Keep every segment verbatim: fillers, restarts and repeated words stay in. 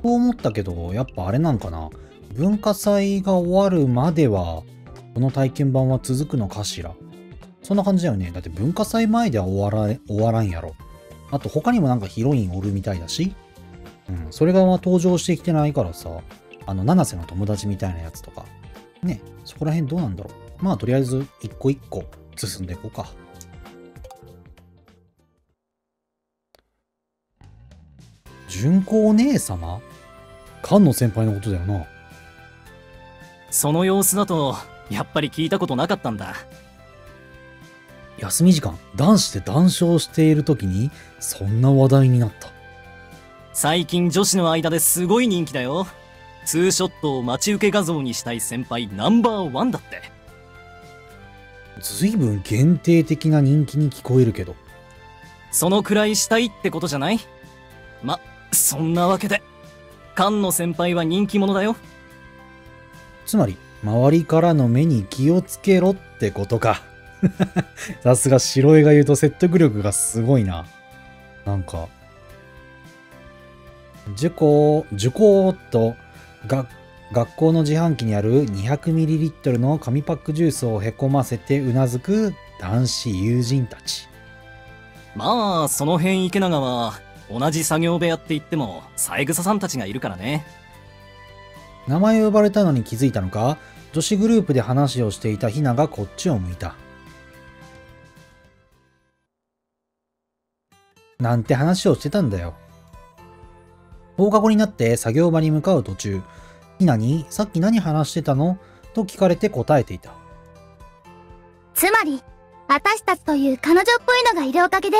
ふと思ったけど、やっぱあれなんかな、文化祭が終わるまではこの体験版は続くのかしら。そんな感じだよね。だって文化祭前では終わら終わらんやろ。あと他にもなんかヒロインおるみたいだし、うん、それがまあ登場してきてないからさ、あの七瀬の友達みたいなやつとかね、そこら辺どうなんだろう。まあとりあえず一個一個進んでいこうか。純子お姉様、菅野先輩のことだよな。その様子だとやっぱり聞いたことなかったんだ。休み時間、男子で談笑している時にそんな話題になった。最近女子の間ですごい人気だよ。ツーショットを待ち受け画像にしたい先輩ナンバーワンだって。随分限定的な人気に聞こえるけど、そのくらいしたいってことじゃない。ま、そんなわけで菅野先輩は人気者だよ。つまり周りからの目に気をつけろってことか。さすが白江が言うと説得力がすごいな。なんか受講受講とが学校の自販機にある にひゃくミリリットル の紙パックジュースをへこませてうなずく男子友人たち。まあその辺池永は同じ作業部屋って言っても三枝さんたちがいるからね。名前を呼ばれたのに気づいたのか、女子グループで話をしていたひながこっちを向いた。なんて話をしてたんだよ。放課後になって作業場に向かう途中、ひなにさっき何話してたのと聞かれて答えていた。つまり私たちという彼女っぽいのがいるおかげで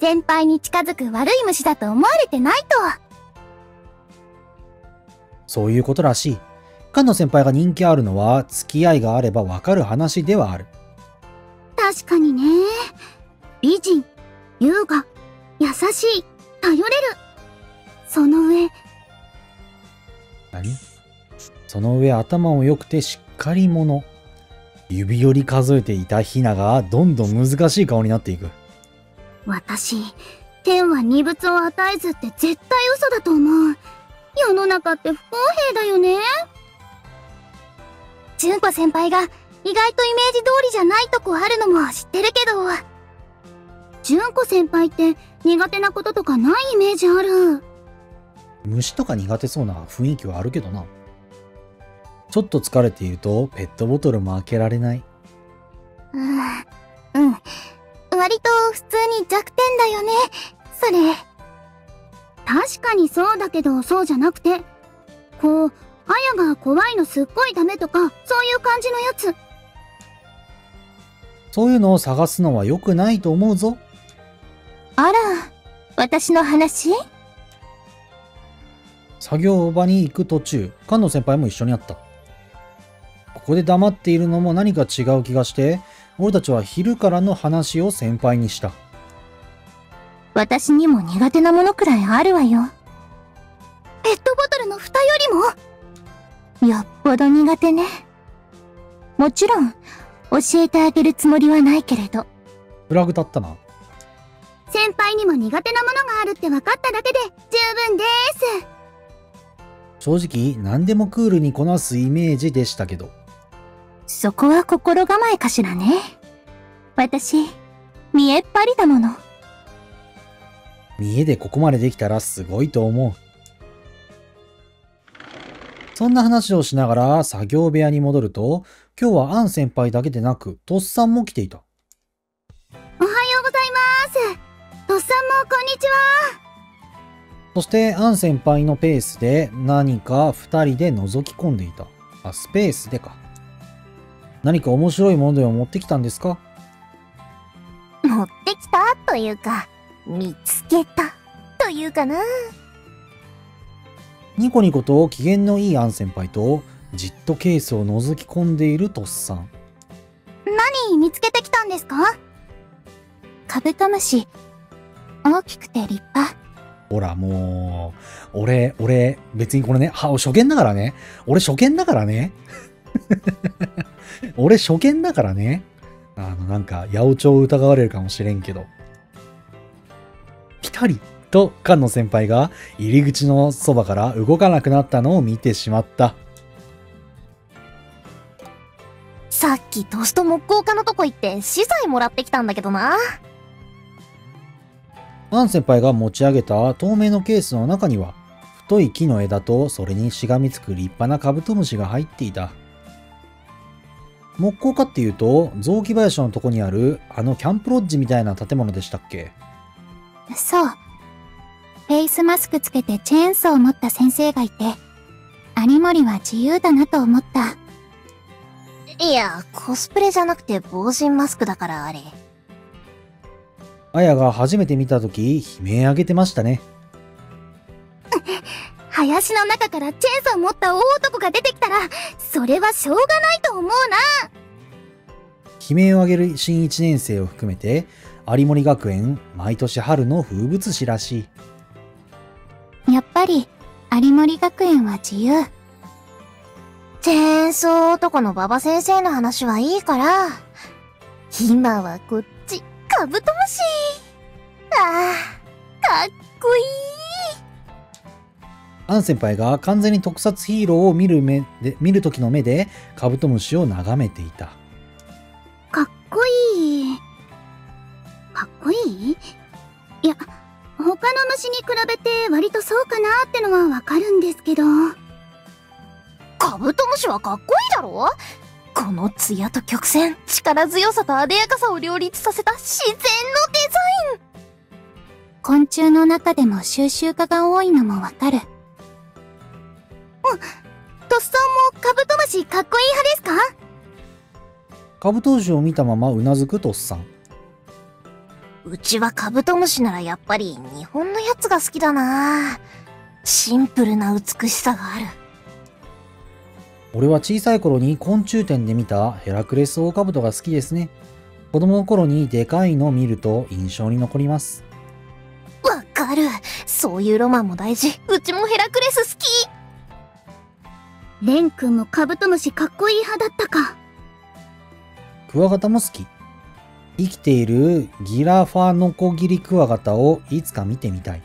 先輩に近づく悪い虫だと思われてないと。そういうことらしい。菅野先輩が人気あるのは付き合いがあればわかる話ではある。確かにね。美人、優雅、優しい、頼れる。その上何その上頭も良くてしっかり者。指より数えていたひながどんどん難しい顔になっていく。私、天は二物を与えずって絶対嘘だと思う。世の中って不公平だよね。純子先輩が意外とイメージ通りじゃないとこあるのも知ってるけど、純子先輩って苦手なこととかないイメージある。虫とか苦手そうな雰囲気はあるけどな。ちょっと疲れているとペットボトルも開けられない。うん、うん。割と普通に弱点だよね、それ。確かにそうだけど、そうじゃなくて、こう、あやが怖いのすっごいダメとか、そういう感じのやつ。そういうのを探すのは良くないと思うぞ。あら、私の話？作業場に行く途中、菅野先輩も一緒にあった。ここで黙っているのも何か違う気がして、俺たちは昼からの話を先輩にした。私にも苦手なものくらいあるわよ。ペットボトルの蓋よりも？よっぽど苦手ね。もちろん、教えてあげるつもりはないけれど。フラグ立ったな。先輩にも苦手なものがあるって分かっただけで十分です。正直、何でもクールにこなすイメージでしたけど。そこは心構えかしらね。私、見えっ張りだもの。見えでここまでできたらすごいと思う。そんな話をしながら作業部屋に戻ると、今日はアン先輩だけでなく、とっさんも来ていた。おはようございます。とっさんもこんにちは。そしてアン先輩のペースで何か二人で覗き込んでいた。あ、スペースでか。何か面白いものでも持ってきたんですか？持ってきたというか、見つけたというかな。ニコニコと機嫌のいいアン先輩と、じっとケースを覗き込んでいるとっさん。何見つけてきたんですか？カブトムシ。大きくて立派。ほらもう、俺、俺、別にこれね、は、初見だからね。俺初見だからね。俺初見だからね。あのなんか八百長を疑われるかもしれんけど、ピタリと菅野先輩が入り口のそばから動かなくなったのを見てしまった。さっきトスト木工科のとこ行って資材もらってきたんだけどな。アン先輩が持ち上げた透明のケースの中には太い木の枝とそれにしがみつく立派なカブトムシが入っていた。木工科っていうと雑木林のとこにあるあのキャンプロッジみたいな建物でしたっけ。そう、フェイスマスクつけてチェーンソーを持った先生がいて、有森は自由だなと思った。いや、コスプレじゃなくて防塵マスクだから。あれあやが初めて見た時悲鳴あげてましたね。林の中からチェーンソーを持った大男が出てきたら、それはしょうがないと思うな。悲鳴を上げる新いちねん生を含めて、有森学園毎年春の風物詩らしい。やっぱり有森学園は自由。チェーンソー男の馬場先生の話はいいから、今はこっちカブトムシ。ああ、かっこいい。アン先輩が完全に特撮ヒーローを見る目で、見る時の目でカブトムシを眺めていた。かっこいい。かっこいい？いや、他の虫に比べて割とそうかなってのはわかるんですけど。カブトムシはかっこいいだろ？このツヤと曲線、力強さと艶やかさを両立させた自然のデザイン。昆虫の中でも収集家が多いのもわかる。トッソンもカブトムシかっこいい派ですか？カブトムシを見たままうなずくトッサン。うちはカブトムシならやっぱり日本のやつが好きだな。シンプルな美しさがある。俺は小さい頃に昆虫展で見たヘラクレスオオカブトが好きですね。子供の頃にでかいのを見ると印象に残ります。わかる。そういうロマンも大事。うちもヘラクレス好き。レン君もカブトムシかっこいい派だったか。クワガタも好き。生きているギラファノコギリクワガタをいつか見てみたい。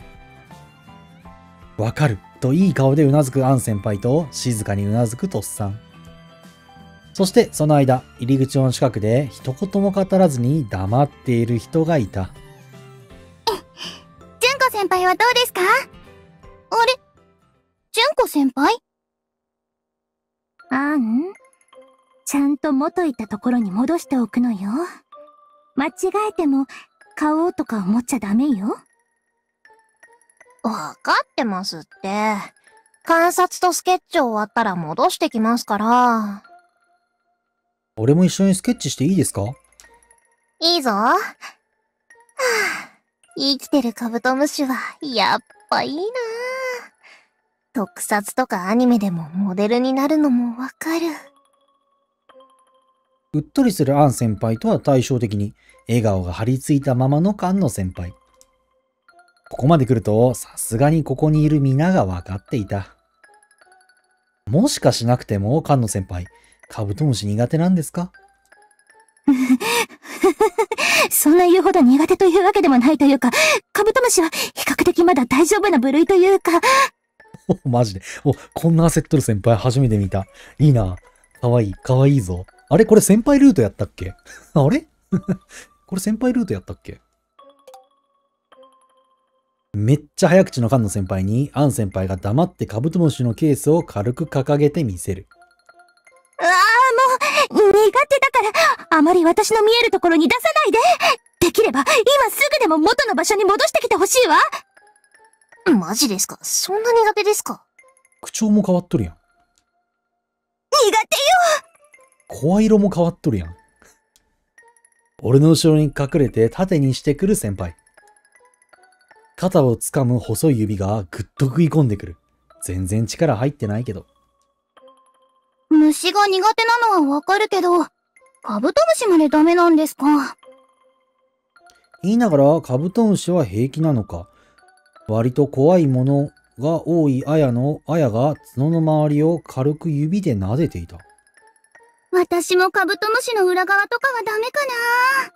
わかるといい顔でうなずくアン先輩と静かにうなずくトッサン。そしてその間、入り口の近くで一言も語らずに黙っている人がいた。え、純子先輩はどうですか？あれ、純子先輩？あん、ちゃんと元いたところに戻しておくのよ。間違えても買おうとか思っちゃダメよ。わかってますって。観察とスケッチ終わったら戻してきますから。俺も一緒にスケッチしていいですか？いいぞ。はあ、生きてるカブトムシはやっぱいいなあ。特撮とかアニメでもモデルになるのもわかる。うっとりするアン先輩とは対照的に笑顔が張り付いたままの菅野先輩。ここまで来るとさすがにここにいる皆がわかっていた。もしかしなくても菅野先輩、カブトムシ苦手なんですか？そんな言うほど苦手というわけでもないというか、カブトムシは比較的まだ大丈夫な部類というか。マジで。お、こんな焦っとる先輩初めて見た。いいな。かわいい。かわいいぞ。あれこれ先輩ルートやったっけあれこれ先輩ルートやったっけ。めっちゃ早口の菅野先輩に、アン先輩が黙ってカブトムシのケースを軽く掲げてみせる。ああ、もう、苦手だから、あまり私の見えるところに出さないで。できれば、今すぐでも元の場所に戻してきてほしいわ。マジですか？そんな苦手ですか？口調も変わっとるやん。苦手よ。声色も変わっとるやん。俺の後ろに隠れて縦にしてくる先輩。肩をつかむ細い指がぐっと食い込んでくる。全然力入ってないけど。虫が苦手なのはわかるけど、カブトムシまでダメなんですか？言いながらカブトムシは平気なのか、割と怖いものが多いあやの、あやが角の周りを軽く指で撫でていた。私もカブトムシの裏側とかはダメかな。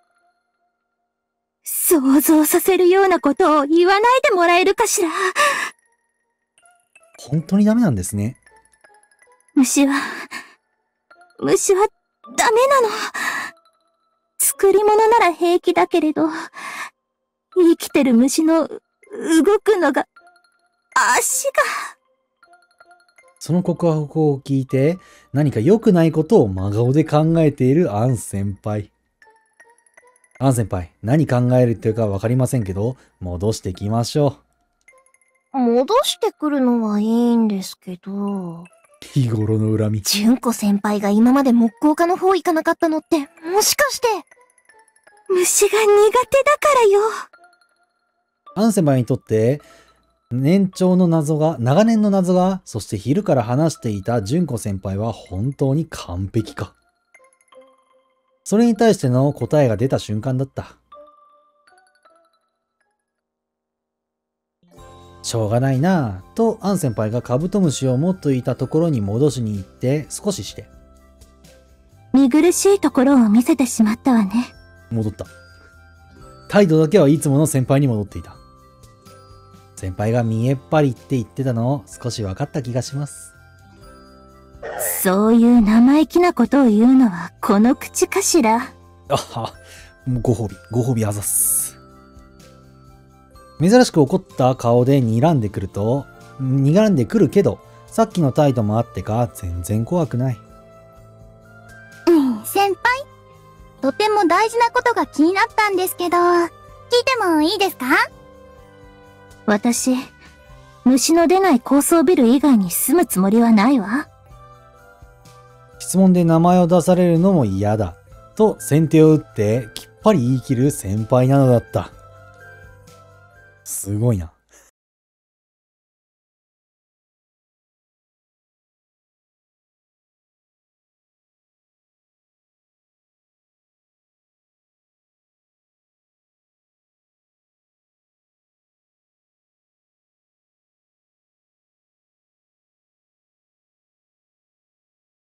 想像させるようなことを言わないでもらえるかしら。本当にダメなんですね。虫は、虫はダメなの。作り物なら平気だけれど、生きてる虫の動くのが、足が。その告白を聞いて、何か良くないことを真顔で考えているアン先輩。アン先輩、何考えるというか分かりませんけど、戻してきましょう。戻してくるのはいいんですけど。日頃の恨み。純子先輩が今まで木工科の方行かなかったのって、もしかして。虫が苦手だからよ。アン先輩にとって、年長の謎が、長年の謎が、そして昼から話していた純子先輩は本当に完璧か。それに対しての答えが出た瞬間だった。しょうがないなぁ、とアン先輩がカブトムシを持っていたところに戻しに行って、少しして。見苦しいところを見せてしまったわね。戻った。態度だけはいつもの先輩に戻っていた。先輩が見えっぱりって言ってたのを少し分かった気がします。そういう生意気なことを言うのはこの口かしら。あは、ご褒美、ご褒美あざっす。珍しく怒った顔で睨んでくると、睨んでくるけど、さっきの態度もあってか全然怖くない。うん、先輩、とても大事なことが気になったんですけど、聞いてもいいですか？私、虫の出ない高層ビル以外に住むつもりはないわ。質問で名前を出されるのも嫌だと先手を打ってきっぱり言い切る先輩なのだった。すごいな。